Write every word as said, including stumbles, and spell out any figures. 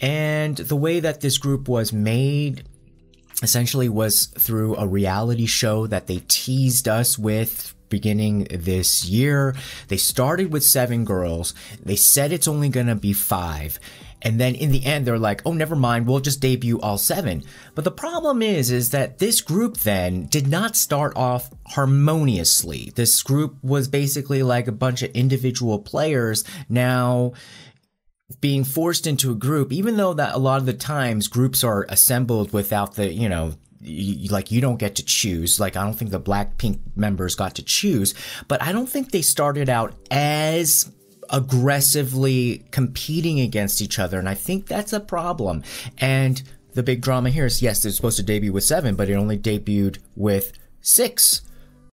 And the way that this group was made essentially was through a reality show that they teased us with beginning this year. They started with seven girls. They said it's only going to be five. And then in the end, they're like, oh, never mind, we'll just debut all seven. But the problem is, is that this group then did not start off harmoniously. This group was basically like a bunch of individual players now being forced into a group, even though that a lot of the times groups are assembled without the, you know, like you don't get to choose. Like I don't think the Blackpink members got to choose, but I don't think they started out as aggressively competing against each other, and I think that's a problem. And the big drama here is, yes, they're supposed to debut with seven, but it only debuted with six.